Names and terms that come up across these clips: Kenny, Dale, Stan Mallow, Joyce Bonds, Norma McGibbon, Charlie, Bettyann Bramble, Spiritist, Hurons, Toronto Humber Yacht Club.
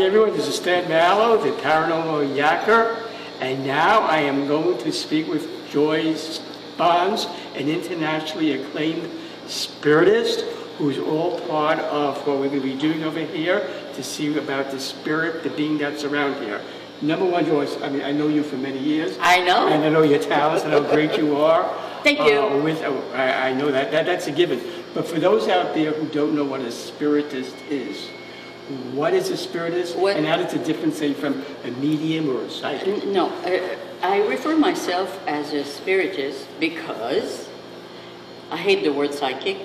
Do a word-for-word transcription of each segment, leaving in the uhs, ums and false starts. everyone, this is Stan Mallow, the paranormal yacker, and now I am going to speak with Joyce Bonds, an internationally acclaimed spiritist who's all part of what we're going to be doing over here to see about the spirit, the being that's around here. Number one, Joyce, I mean, I know you for many years. I know. And I know your talents and how great you are. Thank you. Uh, with, uh, I, I know that, that, that's a given. But for those out there who don't know what a spiritist is, what is a spiritist, what? And how does it difference, say, from a medium or a psychic? No, I, I refer myself as a spiritist because I hate the word psychic.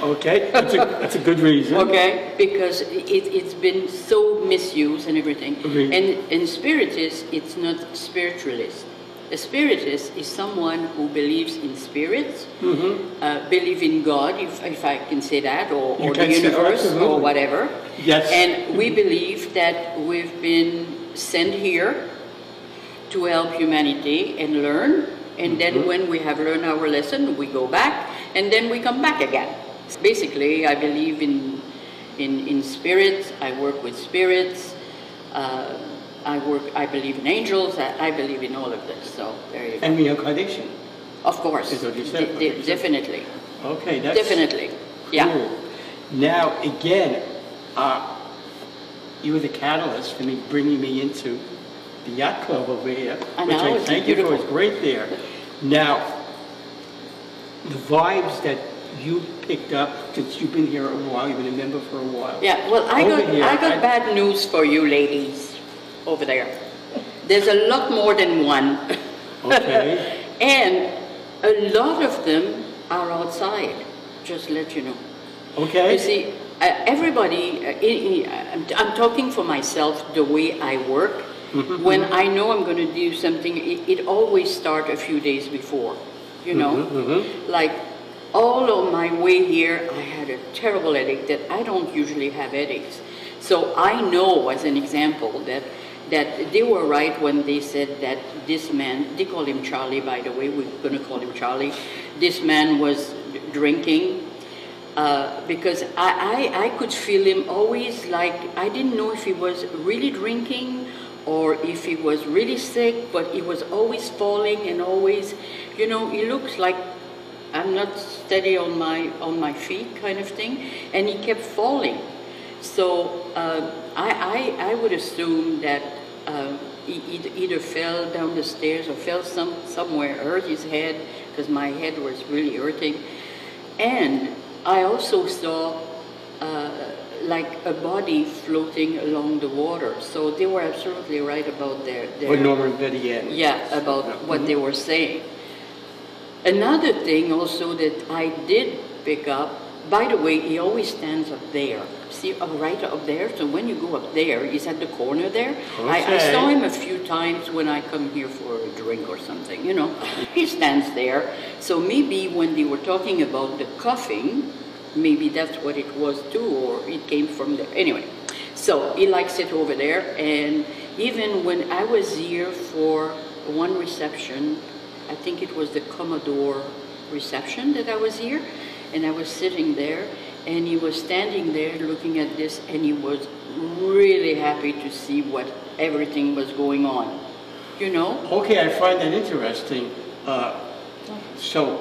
Okay, that's a, that's a good reason. Okay, because it, it's been so misused and everything. Okay. And, and spiritist, it's not spiritualist. A spiritist is someone who believes in spirits, mm-hmm. uh, believe in God, if, if I can say that, or, or the universe, or whatever. Yes. And we believe that we've been sent here to help humanity and learn, and mm-hmm. then when we have learned our lesson, we go back, and then we come back again. Basically, I believe in, in, in spirits, I work with spirits, uh, I work. I believe in angels. I, I believe in all of this. So there you go. And reincarnation. Of course. Is what you said. De de definitely. Okay. That's definitely. Cool. Yeah. Now again, uh, you were the catalyst for me bringing me into the yacht club over here, I know, which I thank you for. It's great there. Now, the vibes that you picked up since you've been here a while. You've been a member for a while. Yeah. Well, I over got here, I got I, bad news for you, ladies. Over there. There's a lot more than one. Okay. And a lot of them are outside, just let you know. Okay. You see, uh, everybody, uh, in, I'm, I'm talking for myself the way I work. Mm-hmm. When I know I'm going to do something, it, it always starts a few days before, you know? Mm-hmm. Like, all on my way here, I had a terrible headache that I don't usually have headaches. So I know, as an example, that that they were right when they said that this man, they call him Charlie, by the way, we're going to call him Charlie, this man was drinking, uh, because I, I, I could feel him always like, I didn't know if he was really drinking or if he was really sick, but he was always falling and always, you know, he looks like I'm not steady on my, on my feet kind of thing, and he kept falling. So uh, I, I, I would assume that uh, he either, either fell down the stairs or fell some, somewhere, hurt his head, because my head was really hurting. And I also saw uh, like a body floating along the water. So they were absolutely right about their... their what Norma and Bettyann. Yeah, about mm-hmm. what they were saying. Another thing also that I did pick up, by the way, he always stands up there. See, right up there. So when you go up there, he's at the corner there. Okay. I, I saw him a few times when I come here for a drink or something, you know. He stands there. So maybe when they were talking about the coughing, maybe that's what it was too, or it came from there. Anyway, so he likes it over there. And even when I was here for one reception, I think it was the Commodore reception that I was here. And I was sitting there, and he was standing there looking at this, and he was really happy to see what everything was going on, you know? Okay, I find that interesting. Uh, so,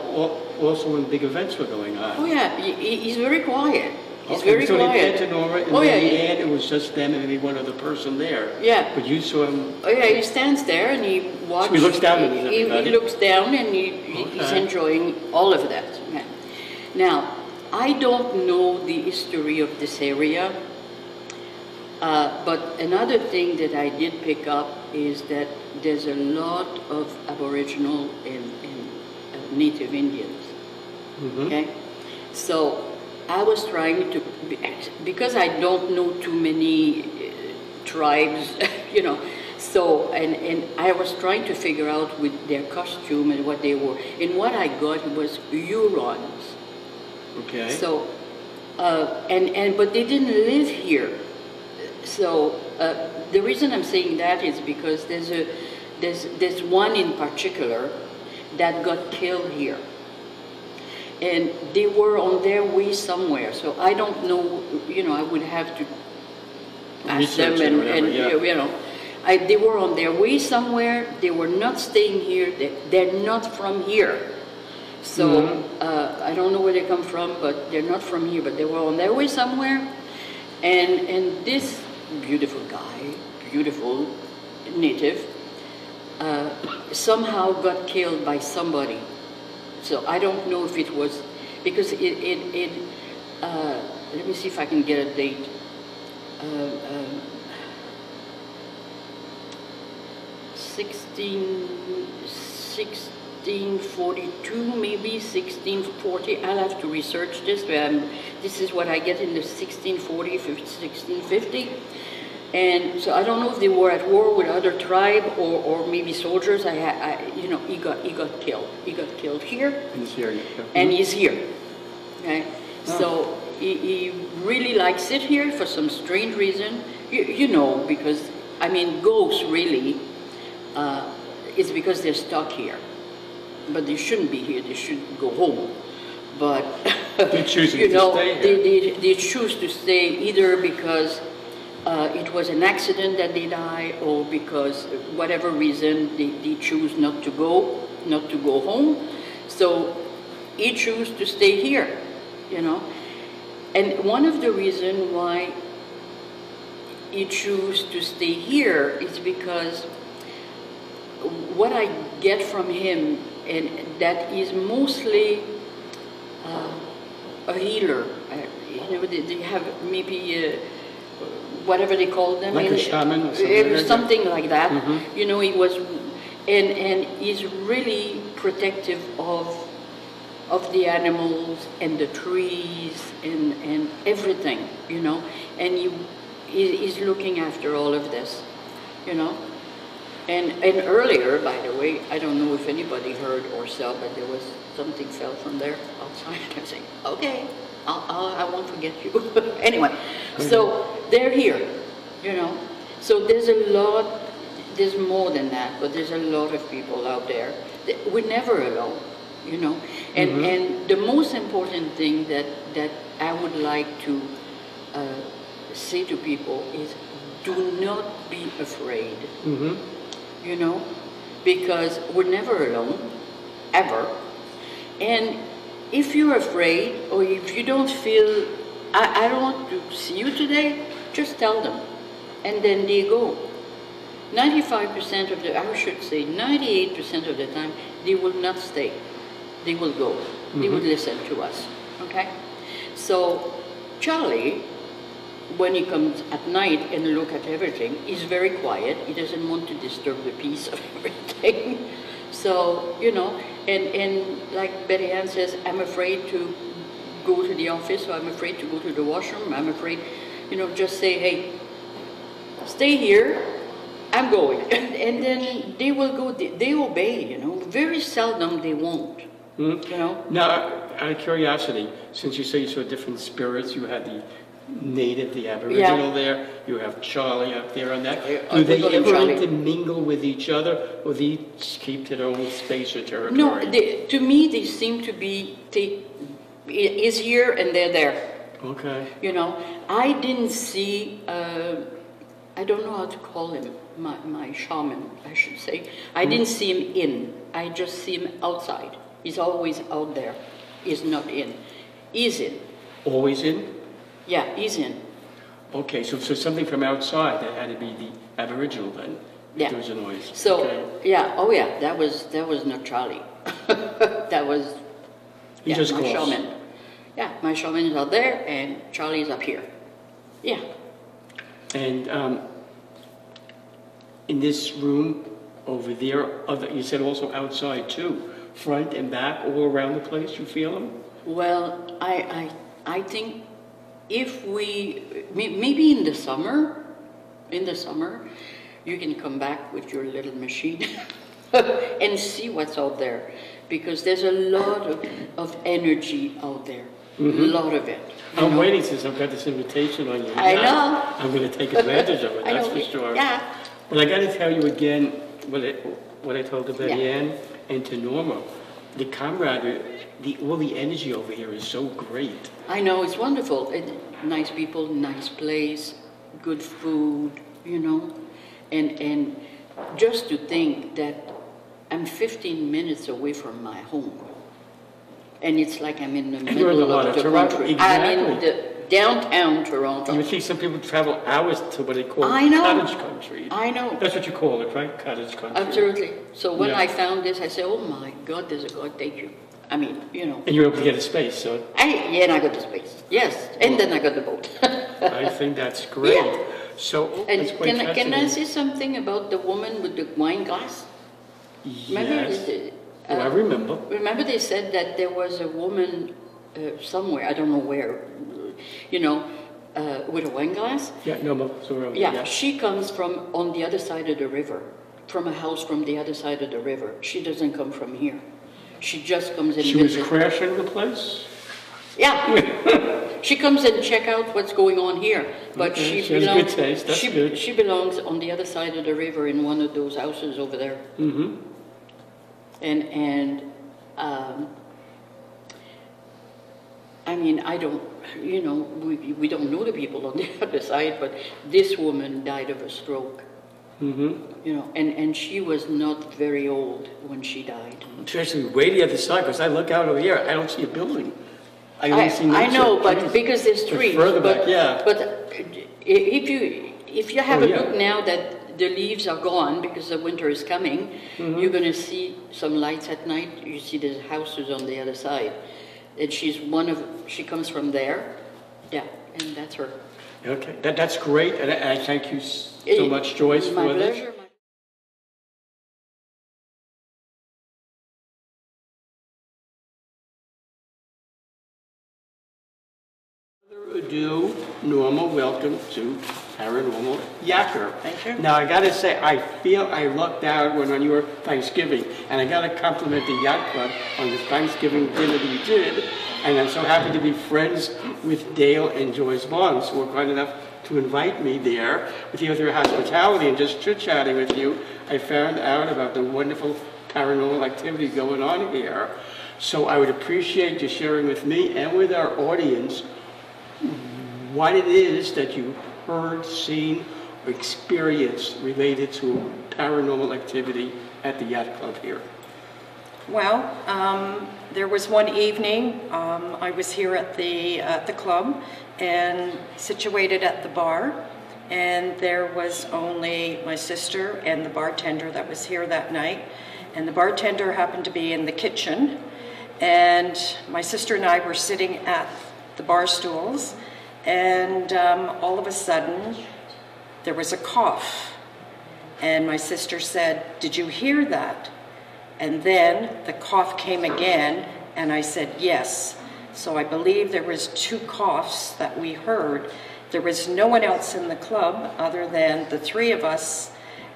also when big events were going on. Oh yeah, he, he's very quiet. He's okay, very so quiet. So they Norma, and oh, yeah, he, and it was just them and maybe one other person there. Yeah. But you saw him... Oh yeah, he stands there and he watches... So he looks down at everybody. He, he looks down and he, okay. he's enjoying all of that. Yeah. Now, I don't know the history of this area, uh, but another thing that I did pick up is that there's a lot of Aboriginal and, and uh, Native Indians, mm-hmm. okay? So I was trying to, because I don't know too many uh, tribes, you know, so, and, and I was trying to figure out with their costume and what they wore, and what I got was Hurons. Okay. So, uh, and, and, but they didn't live here. So, uh, the reason I'm saying that is because there's a, there's, there's one in particular that got killed here. And they were on their way somewhere. So I don't know, you know, I would have to, I ask them, and, whatever, and yeah. you know, I, they were on their way somewhere. They were not staying here. They, they're not from here. So mm-hmm. uh, I don't know where they come from, but they're not from here. But they were on their way somewhere, and and this beautiful guy, beautiful native, uh, somehow got killed by somebody. So I don't know if it was because it it. it uh, let me see if I can get a date. Uh, um, sixteen forty-two, maybe sixteen forty. I'll have to research this. Um, this is what I get in the sixteen forty, sixteen fifty. And so I don't know if they were at war with other tribe or, or maybe soldiers. I, I, you know, he got he got killed. He got killed here. He's here. Yeah. And he's here. Okay. Oh. So he, he really likes it here for some strange reason. You, you know, because I mean, ghosts really. Uh, it's because they're stuck here. But they shouldn't be here, they should go home. But, they choose you know, to stay here. They, they, they choose to stay either because uh, it was an accident that they die, or because whatever reason they, they choose not to go, not to go home. So he choose to stay here, you know. And one of the reasons why he choose to stay here is because what I get from him, and that is mostly uh, a healer. I, you know, they, they have maybe uh, whatever they call them, like and, a shaman or something, uh, something like that. Mm-hmm. You know, he was, and and he's really protective of of the animals and the trees and and everything. You know, and he he's looking after all of this. You know. And, and earlier, by the way, I don't know if anybody heard or saw, but there was something fell from there outside. I'm saying, okay, I'll, I'll, I won't forget you. Anyway, so they're here, you know. So there's a lot, there's more than that, but there's a lot of people out there. We're never alone, you know. And, mm-hmm. and the most important thing that, that I would like to uh, say to people is do not be afraid. Mm-hmm. You know, because we're never alone, ever. And if you're afraid, or if you don't feel, I, I don't want to see you today, just tell them. And then they go. ninety-five percent of the, I should say ninety-eight percent of the time, they will not stay. They will go. Mm-hmm. They will listen to us, okay? So Charlie, when he comes at night and look at everything, he's very quiet. He doesn't want to disturb the peace of everything. So, you know, and, and like Bettyann says, I'm afraid to go to the office, or I'm afraid to go to the washroom, I'm afraid, you know, just say, hey, stay here, I'm going. And, and then they will go, they, they obey, you know. Very seldom they won't, mm-hmm. you know. Now, out of curiosity, since you say you saw different spirits, you had the native, the Aboriginal yeah. there, you have Charlie up there on that. Do they ever intermingle with each other, or they keep to their own space or territory? No, they, to me they seem to be, they, is here and they're there. Okay. You know, I didn't see, uh, I don't know how to call him, my, my shaman, I should say. I mm. didn't see him in, I just see him outside. He's always out there, he's not in. He's in. Always in? Yeah, he's in. Okay, so, so something from outside that had to be the Aboriginal then. Yeah. There was a noise. So, okay. yeah, oh yeah, that was that was not Charlie. That was he yeah, just my calls. shaman. Yeah, my shaman is out there and Charlie's up here. Yeah. And um, in this room over there, other, you said also outside too, front and back, all around the place, you feel them? Well, I, I, I think... If we, maybe in the summer, in the summer, you can come back with your little machine and see what's out there. Because there's a lot of, of energy out there, mm-hmm. a lot of it. I'm know? waiting since I've got this invitation on you. I now, know. I'm going to take advantage of it, that's for sure. Yeah. But I got to tell you again what I, what I told to Bettyann yeah. and to Norma. The camaraderie, the, all the energy over here is so great. I know, it's wonderful. It, nice people, nice place, good food, you know, and, and just to think that I'm fifteen minutes away from my home, and it's like I'm in the middle You're in the of the Toronto. Country. Exactly. I'm in the downtown Toronto. You see some people travel hours to what they call I know. cottage country. I know. That's what you call it, right? Cottage country. Absolutely. So when yeah. I found this, I said, oh my God, there's a God, thank you. I mean, you know. And you were able to get a space, so. I, yeah, and I got the space, yes. And then I got the boat. I think that's great. Yeah. So, and that's quite can, I, can I say something about the woman with the wine glass? Yes. Remember, uh, well, I remember. Remember they said that there was a woman uh, somewhere, I don't know where, you know, uh, with a wine glass? Yeah, no, sorry, yeah, yeah, she comes from on the other side of the river, from a house from the other side of the river. She doesn't come from here. She just comes in. She was crashing the place? Yeah. She comes and check out what's going on here. But okay, she, she, belongs, good taste. That's she, good. she belongs on the other side of the river in one of those houses over there. Mm-hmm. And, and um, I mean, I don't, you know, we, we don't know the people on the other side, but this woman died of a stroke. Mm-hmm. You know, and, and she was not very old when she died. Especially way the other side, because I look out over here, I don't see a building. I don't I, see I know, but trees. because there's trees. Further but, back, yeah. But if you if you have oh, a yeah. look now that the leaves are gone because the winter is coming, mm-hmm. you're going to see some lights at night. You see the houses on the other side, and she's one of she comes from there. Yeah, and that's her. Okay, that, that's great, and I, I thank you so much, Joyce, for this. My pleasure. Without further ado, Norma, welcome to Paranormal Yakker. Thank you. Now, I got to say, I feel I lucked out when on your Thanksgiving, and I got to compliment the Yacht Club on the Thanksgiving dinner that you did. And I'm so happy to be friends with Dale and Joyce Bonds, who were kind enough to invite me there with you their hospitality and just chit-chatting with you. I found out about the wonderful paranormal activity going on here. So I would appreciate you sharing with me and with our audience what it is that you heard, seen, or experienced related to paranormal activity at the Yacht Club here. Well, um, there was one evening, um, I was here at the, at the club and situated at the bar, and there was only my sister and the bartender that was here that night, and the bartender happened to be in the kitchen, and my sister and I were sitting at the bar stools, and um, all of a sudden there was a cough, and my sister said, "Did you hear that?" And then the cough came again, and I said, yes. So I believe there was two coughs that we heard. There was no one else in the club other than the three of us,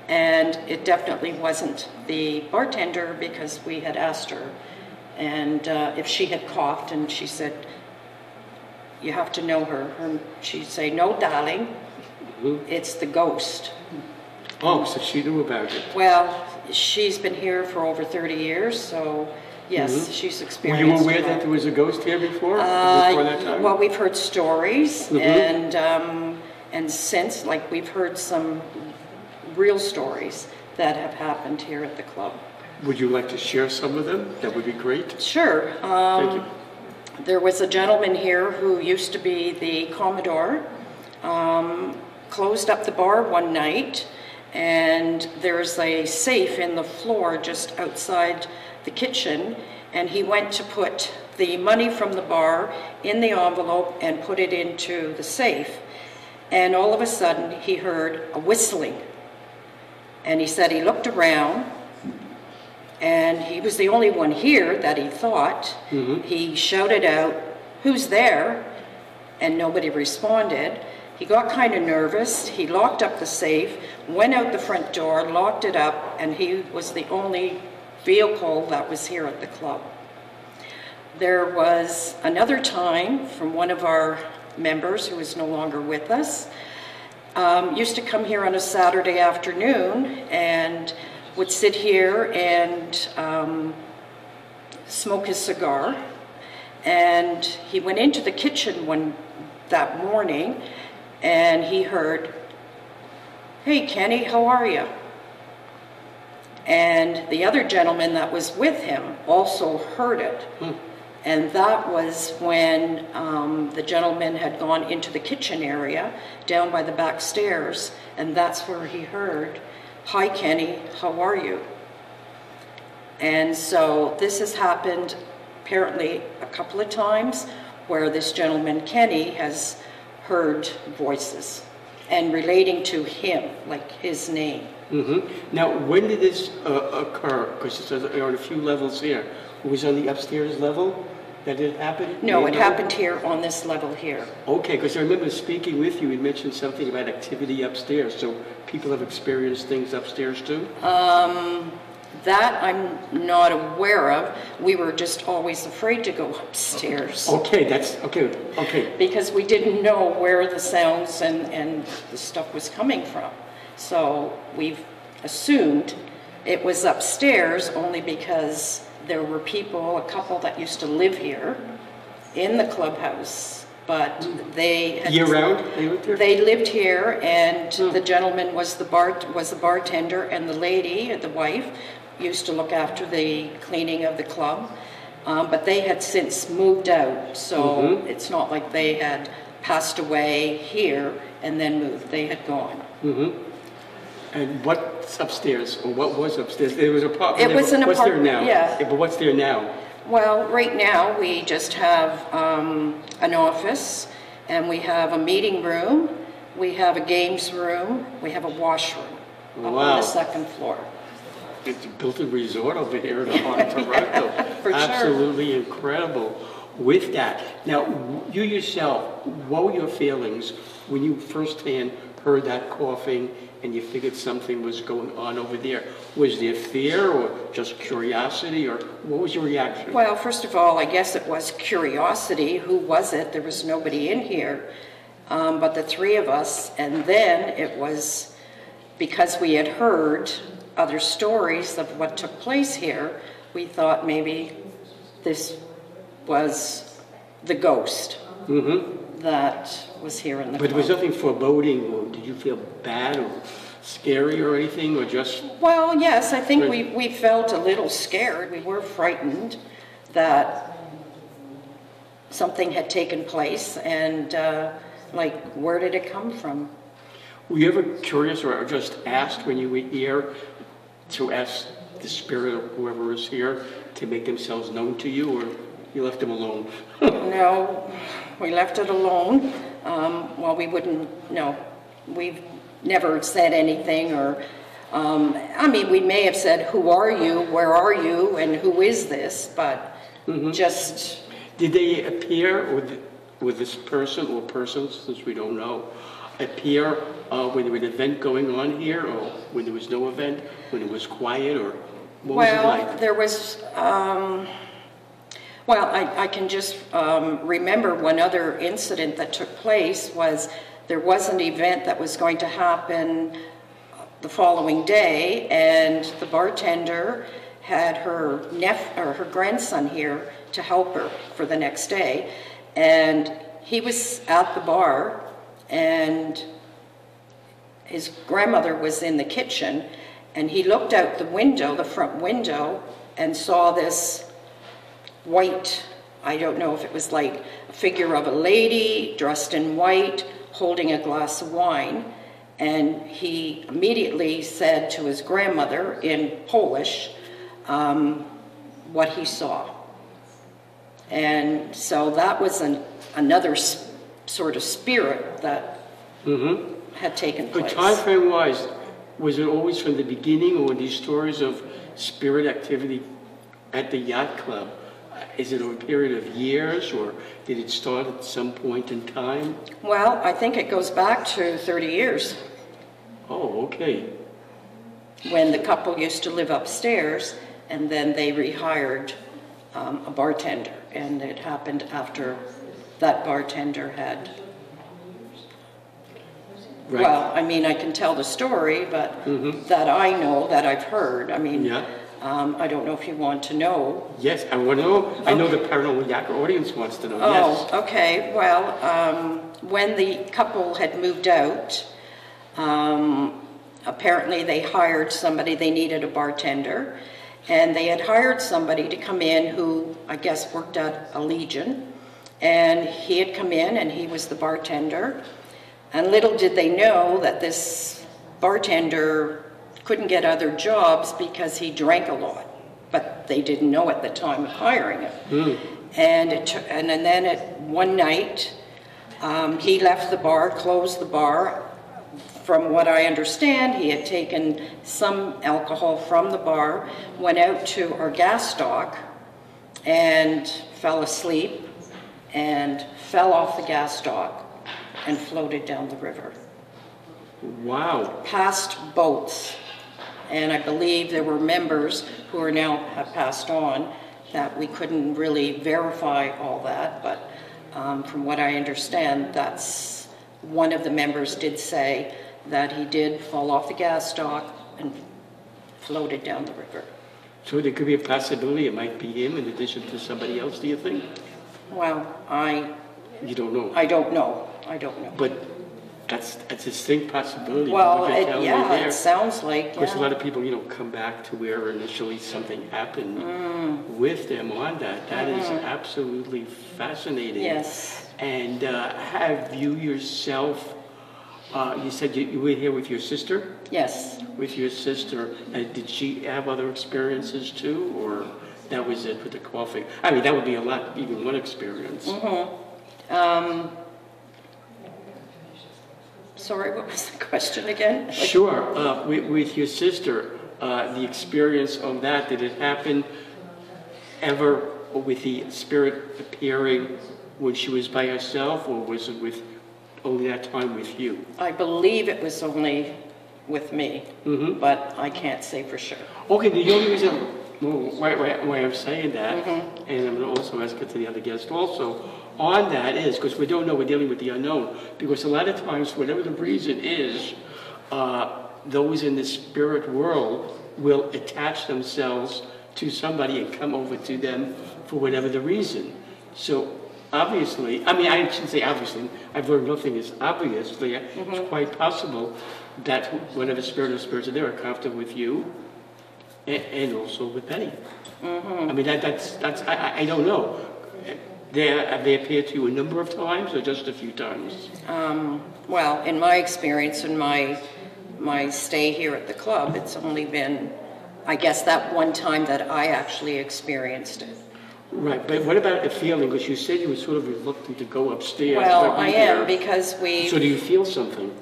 and it definitely wasn't the bartender because we had asked her and uh, if she had coughed, and she said, you have to know her. her she'd say, no, darling, mm-hmm. it's the ghost. Oh, so she knew about it. Well, she's been here for over thirty years, so yes, mm-hmm. she's experienced. Were you aware that there was a ghost here before? Uh, before that time? Well, we've heard stories, mm-hmm. and um, and since, like, we've heard some real stories that have happened here at the club. Would you like to share some of them? That would be great. Sure. Um, Thank you. There was a gentleman here who used to be the Commodore, um, closed up the bar one night, and there's a safe in the floor just outside the kitchen, and he went to put the money from the bar in the envelope and put it into the safe, and all of a sudden he heard a whistling, and he said he looked around, and he was the only one here that he thought. Mm-hmm. He shouted out, "Who's there?" and nobody responded. He got kind of nervous, he locked up the safe, went out the front door, locked it up, and he was the only vehicle that was here at the club. There was another time from one of our members who is no longer with us, um, used to come here on a Saturday afternoon and would sit here and um, smoke his cigar. And he went into the kitchen one, that morning, and he heard, "Hey, Kenny, how are you?" And the other gentleman that was with him also heard it. Hmm. And that was when um, the gentleman had gone into the kitchen area down by the back stairs, and that's where he heard, "Hi, Kenny, how are you?" And so this has happened apparently a couple of times where this gentleman, Kenny, has heard voices and relating to him, like his name. Mm-hmm. Now, when did this uh, occur? Because it says there are a few levels here. It was on the upstairs level that it happened? No, Maybe? it happened here on this level here. Okay, because I remember speaking with you, you mentioned something about activity upstairs. So people have experienced things upstairs too? Um, that I'm not aware of. We were just always afraid to go upstairs. Okay, that's, okay, okay. Because we didn't know where the sounds and, and the stuff was coming from. So we've assumed it was upstairs only because there were people, a couple that used to live here in the clubhouse, but mm. they had year round they lived here. They lived here, and mm. the gentleman was the bar was the bartender, and the lady, the wife, used to look after the cleaning of the club. Um, but they had since moved out, so mm-hmm. it's not like they had passed away here and then moved. They had gone. Mm-hmm. And what's upstairs, or what was upstairs? There was an apartment. It was an apartment. What's there now? Yeah. But what's there now? Well, right now we just have um, an office, and we have a meeting room, we have a games room, we have a washroom wow. up on the second floor. It's built a resort over here in Toronto. yeah, for Absolutely sure. incredible. With that, now you yourself, what were your feelings when you firsthand heard that coughing? And you figured something was going on over there. Was there fear or just curiosity, or what was your reaction? Well, first of all, I guess it was curiosity. Who was it? There was nobody in here um, but the three of us. And then it was because we had heard other stories of what took place here, we thought maybe this was the ghost. Mm-hmm. That was here in the But there was nothing foreboding, or did you feel bad or scary or anything, or just... Well, yes, I think we, we felt a little scared. We were frightened that something had taken place, and, uh, like, where did it come from? Were you ever curious, or just asked when you were here, to ask the spirit or whoever is here to make themselves known to you, or... You left him alone. No, we left it alone. Um, well, we wouldn't, no, we've never said anything, or, um, I mean, we may have said, who are you, where are you, and who is this, but mm-hmm. just... Did they appear, with, with this person or persons, since we don't know, appear uh, when there was an event going on here, or when there was no event, when it was quiet, or what well, was it like? there was... Um, Well, I, I can just um, remember one other incident that took place was there was an event that was going to happen the following day, and the bartender had her nephew or her grandson here to help her for the next day, and he was at the bar, and his grandmother was in the kitchen, and he looked out the window, the front window, and saw this white, I don't know if it was like a figure of a lady dressed in white holding a glass of wine, and he immediately said to his grandmother in Polish um, what he saw. And so that was an, another sp sort of spirit that mm-hmm. had taken place. But time frame wise, was it always from the beginning, or were these stories of spirit activity at the yacht club? Is it over a period of years, or did it start at some point in time? Well, I think it goes back to thirty years. Oh, okay. When the couple used to live upstairs, and then they rehired um, a bartender, and it happened after that bartender had... Right. Well, I mean, I can tell the story, but mm-hmm. that I know, that I've heard. I mean, yeah. Um, I don't know if you want to know. Yes, I want to know. Okay. I know the Paranormal Yak audience wants to know. Oh, yes. Okay. Well, um, when the couple had moved out, um, apparently they hired somebody. They needed a bartender, and they had hired somebody to come in who, I guess, worked at a Legion, and he had come in and he was the bartender. And little did they know that this bartender couldn't get other jobs because he drank a lot, but they didn't know at the time of hiring him. Mm. And it took, and, and then at one night, um, he left the bar, closed the bar. From what I understand, he had taken some alcohol from the bar, went out to our gas stock, and fell asleep, and fell off the gas stock, and floated down the river. Wow. Past boats. And I believe there were members who are now have passed on that we couldn't really verify all that, but um, from what I understand, that's one of the members did say that he did fall off the gas stock and floated down the river. So there could be a possibility it might be him in addition to somebody else, do you think? Well, I... You don't know. I don't know. I don't know. But that's a distinct possibility. Well, it, yeah, there. It sounds like, yeah. Of course, a lot of people, you know, come back to where initially something happened mm. with them on that. That mm. is absolutely fascinating. Yes. And uh, have you yourself, uh, you said you, you were here with your sister? Yes. With your sister. And did she have other experiences too, or that was it with the coffee? I mean, that would be a lot, even one experience. Mm-hmm. Um, Sorry, what was the question again? Like, sure. Uh, with, with your sister, uh, the experience on that, did it happen ever with the spirit appearing when she was by herself, or was it with only that time with you? I believe it was only with me, mm-hmm. but I can't say for sure. Okay, the only reason why, why, why I'm saying that, mm-hmm. and I'm going to also ask it to the other guest also, on that is, because we don't know, we're dealing with the unknown, because a lot of times, whatever the reason is, uh, those in the spirit world will attach themselves to somebody and come over to them for whatever the reason. So obviously, I mean, I shouldn't say obviously, I've learned nothing is obviously, mm-hmm. it's quite possible that whatever spirit or spirits are there are comfortable with you and, and also with Penny. Mm-hmm. I mean, that, that's, that's I, I don't know. They, have they appeared to you a number of times, or just a few times? Um, well, in my experience, in my my stay here at the club, it's only been, I guess, that one time that I actually experienced it. Right, but what about the feeling? Because you said you were sort of reluctant to go upstairs. Well, I am, because we... So do you feel something?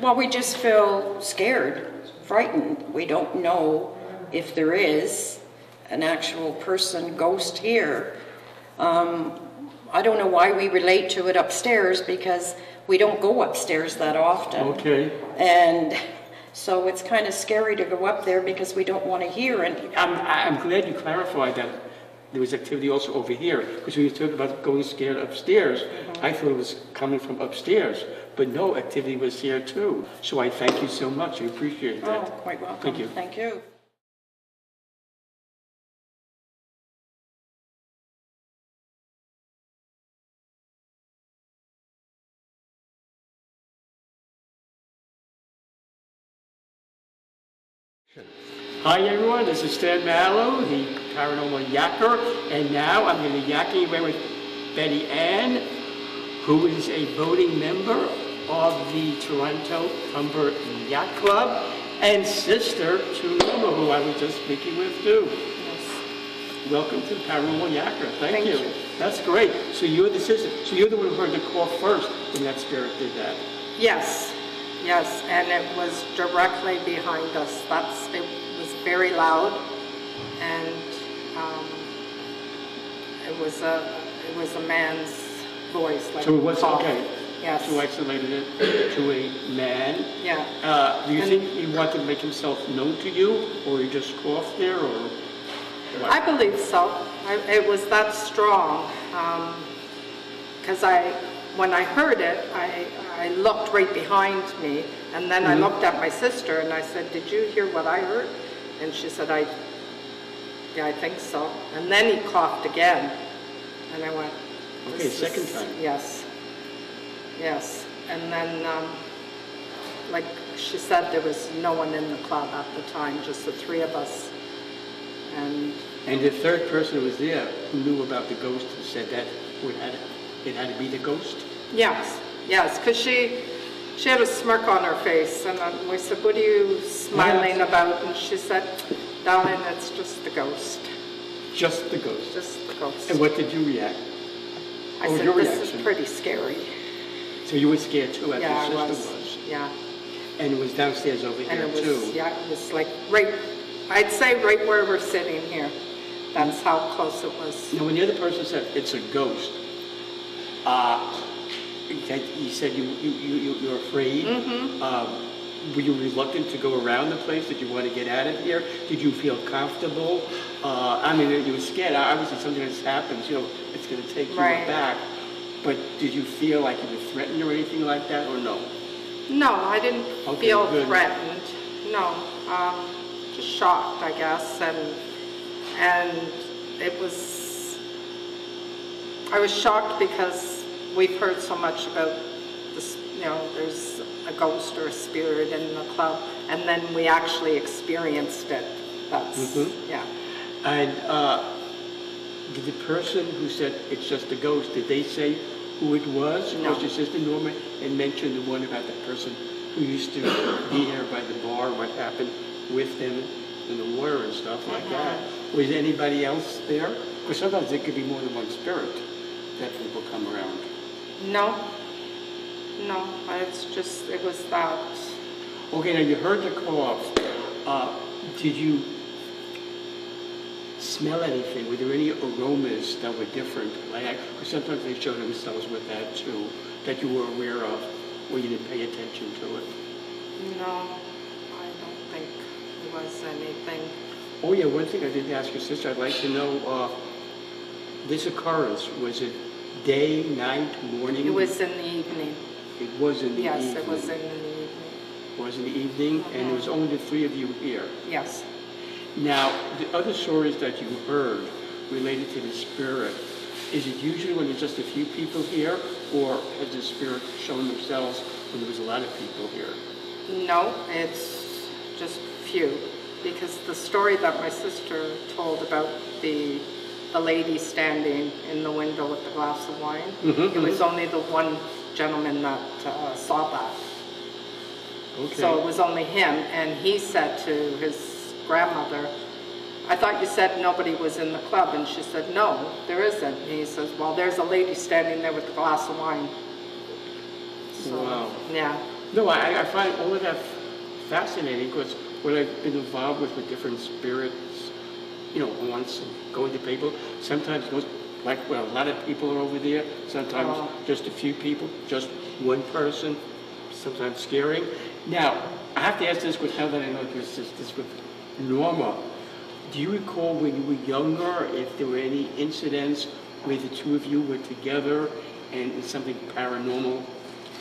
Well, we just feel scared, frightened. We don't know if there is an actual person, ghost here. Um, I don't know why we relate to it upstairs, because we don't go upstairs that often. Okay. And so it's kind of scary to go up there because we don't want to hear it. I'm, I'm glad you clarified that there was activity also over here, because when you talked about going scared upstairs, mm-hmm. I thought it was coming from upstairs, but no, activity was here too. So I thank you so much. I appreciate that. Oh, quite welcome. Thank you. Thank you. Hi everyone, this is Stan Mallow, the Paranormal Yacker, and now I'm going to be yakking away with Bettyann, who is a voting member of the Toronto Humber Yacht Club, and sister to Norma, who I was just speaking with too. Yes. Welcome to the Paranormal Yacker. Thank, Thank you. you. That's great. So you're the sister. So you're the one who heard the call first when that spirit did that. Yes. Yes, and it was directly behind us. That's it. Very loud, and um, it was a it was a man's voice. Like, so it was cough. Okay. Yes. So isolated it to a man. Yeah. Uh, do you and think he wanted to make himself known to you, or he just coughed there, or? What? I believe so. I, it was that strong, because um, I when I heard it, I I looked right behind me, and then mm-hmm. I looked at my sister, and I said, "Did you hear what I heard?" And she said, I Yeah, I think so. And then he coughed again. And I went, okay, is, second time. Yes. Yes. And then, um, like she said, there was no one in the club at the time, just the three of us. And and the third person was there who knew about the ghost and said that would had it had to be the ghost? Yes. Yes, because she, she had a smirk on her face. And then we said, what are you smiling yes. about? And she said, darling, it's just the ghost. Just the ghost? Just the ghost. And what did you react? I said, this is pretty scary. So you were scared too at yeah, your sister was. was? Yeah. And it was downstairs over and here it was, too? Yeah, it was like right, I'd say right where we're sitting here. That's how close it was. Now when the other person said, it's a ghost, uh, you said you, you, you, you were afraid. Mm-hmm. um, Were you reluctant to go around the place? Did you want to get out of here? Did you feel comfortable? Uh, I mean, you were scared. Obviously, something that's happened, you know, it's going to take you right. back. But did you feel like you were threatened or anything like that, or no? No, I didn't okay, feel good. threatened. No, um, just shocked, I guess. And and it was, I was shocked because we've heard so much about this, you know, there's a ghost or a spirit in the club, and then we actually experienced it. That's mm-hmm. yeah. And uh, did the person who said it's just a ghost, did they say who it was? No. Was your sister Norma and mentioned the one about the person who used to be here by the bar, what happened with him in the water and stuff mm-hmm. like that? Was anybody else there? Because sometimes it could be more than one spirit that people come around. No. No, it's just, it was that. Okay, now you heard the cough. Uh, did you smell anything? Were there any aromas that were different? Like, sometimes they show themselves with that too, that you were aware of, or you didn't pay attention to it? No, I don't think it was anything. Oh yeah, one thing I didn't ask your sister, I'd like to know, uh, this occurrence, was it day, night, morning? It was in the evening. It was in the yes, evening. Yes, it was in the evening. It was in the evening, mm-hmm. and it was only the three of you here. Yes. Now, the other stories that you heard related to the spirit, is it usually when there's just a few people here, or has the spirit shown themselves when there was a lot of people here? No, it's just few, because the story that my sister told about the the lady standing in the window with the glass of wine, mm-hmm, it mm-hmm. was only the one gentleman that uh, saw that. Okay. So it was only him, and he said to his grandmother, I thought you said nobody was in the club, and she said, no, there isn't. And he says, well, there's a lady standing there with a glass of wine. So, wow. Yeah. No, I, I find all of that fascinating, because when I've been involved with the different spirits, you know, once going to people, sometimes most Like, well, a lot of people are over there, sometimes oh. just a few people, just one person, sometimes scaring. Now, I have to ask this because now that I know your sister's with Norma, do you recall when you were younger if there were any incidents where the two of you were together and something paranormal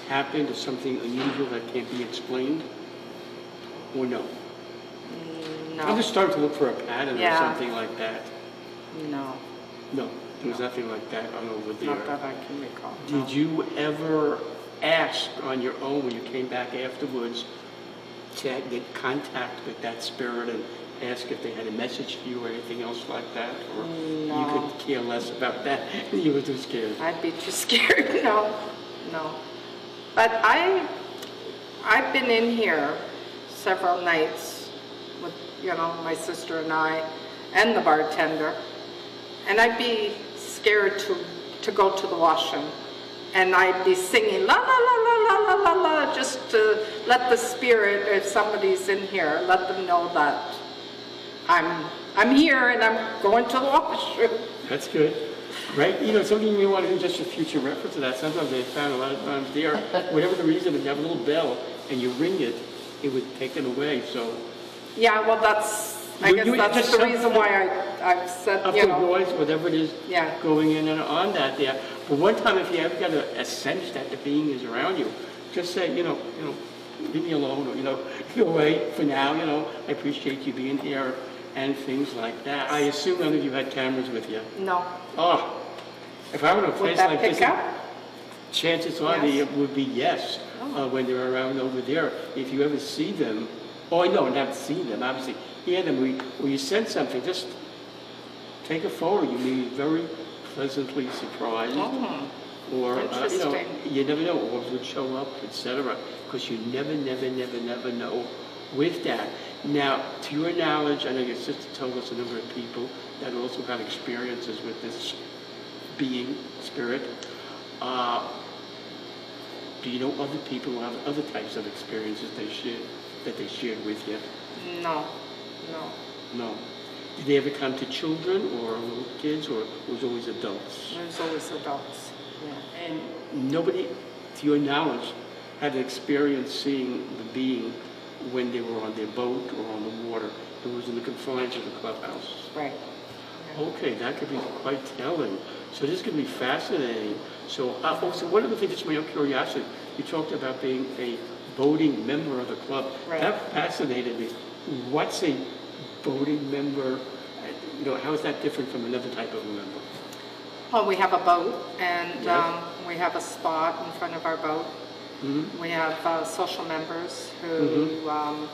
happened or something unusual that can't be explained? Or no? No. I'm just starting to look for a pattern yeah. or something like that. No. No. There was no. nothing like that on over there. Not that I can recall. No. Did you ever ask on your own when you came back afterwards to get contact with that spirit and ask if they had a message for you or anything else like that? Or no. You could care less about that? You were too scared? I'd be too scared. No, no. But I, I've been in here several nights with, you know, my sister and I and the bartender. And I'd be scared to, to go to the washroom. And I'd be singing, la, la, la, la, la, la, la, just to let the spirit, if somebody's in here, let them know that I'm, I'm here and I'm going to the washroom. That's good. Right? You know, something you may want to do just for future reference to that. Sometimes they found a lot of times there, whatever the reason, if you have a little bell and you ring it, it would take it away, so. Yeah, well, that's... I you, guess you, that's the reason why I, I've said, you know. Up the noise, whatever it is, yeah. going in and on that there. But one time, if you ever got a, a sense that the being is around you, just say, you know, you know, leave me alone, or, you know, go away for now, you know, I appreciate you being here, and things like that. I assume none of you had cameras with you. No. Oh, if I were in a place like this, chances are they would be yes uh, when they're around over there. If you ever see them, oh no, not see them, obviously hear them, we, when you send something, just take a photo. You may be very pleasantly surprised. Oh. Or, uh, you know, you never know what would show up, et cetera. Because you never, never, never, never know with that. Now, to your knowledge, I know your sister told us a number of people that also got experiences with this being, spirit. Uh, do you know other people who have other types of experiences they shared, that they shared with you? No, no. No. Did they ever come to children or little kids, or it was always adults? It was always adults. Yeah. And nobody, to your knowledge, had an experience seeing the being when they were on their boat or on the water. It was in the confines of the clubhouse. Right. Yeah. Okay, that could be quite telling. So this could be fascinating. So uh, also, one of the things that's my own curiosity, you talked about being a boating member of the club. Right. That fascinated me. What's a boating member? You know, how is that different from another type of a member? Well, we have a boat, and yep. um, we have a spot in front of our boat. Mm-hmm. We have uh, social members who mm-hmm. um,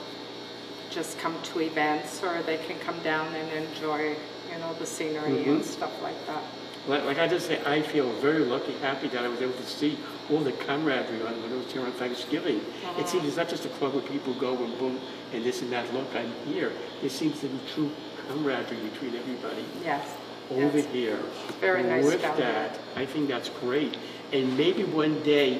just come to events, or they can come down and enjoy, you know, the scenery mm-hmm. and stuff like that. Like, like I just say, I feel very lucky, happy that I was able to see all the camaraderie on when I was here on Thanksgiving. Mm-hmm. It seems it's not just a club where people go and boom and this and that. Look, I'm here. There seems to be true camaraderie between everybody. Yes. Over yes. here, very nice with family. That, I think that's great. And maybe one day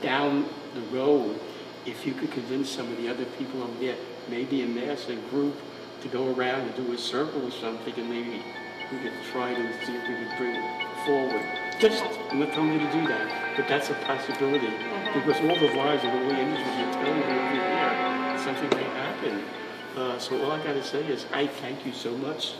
down the road, if you could convince some of the other people over there, maybe amass a group to go around and do a circle or something, and maybe we could try to see if we could bring it forward. Just, I'm not telling you to do that, but that's a possibility, mm-hmm. because all the lives and all the images you're telling me over there, something may happen. Uh, so all I gotta say is, I thank you so much.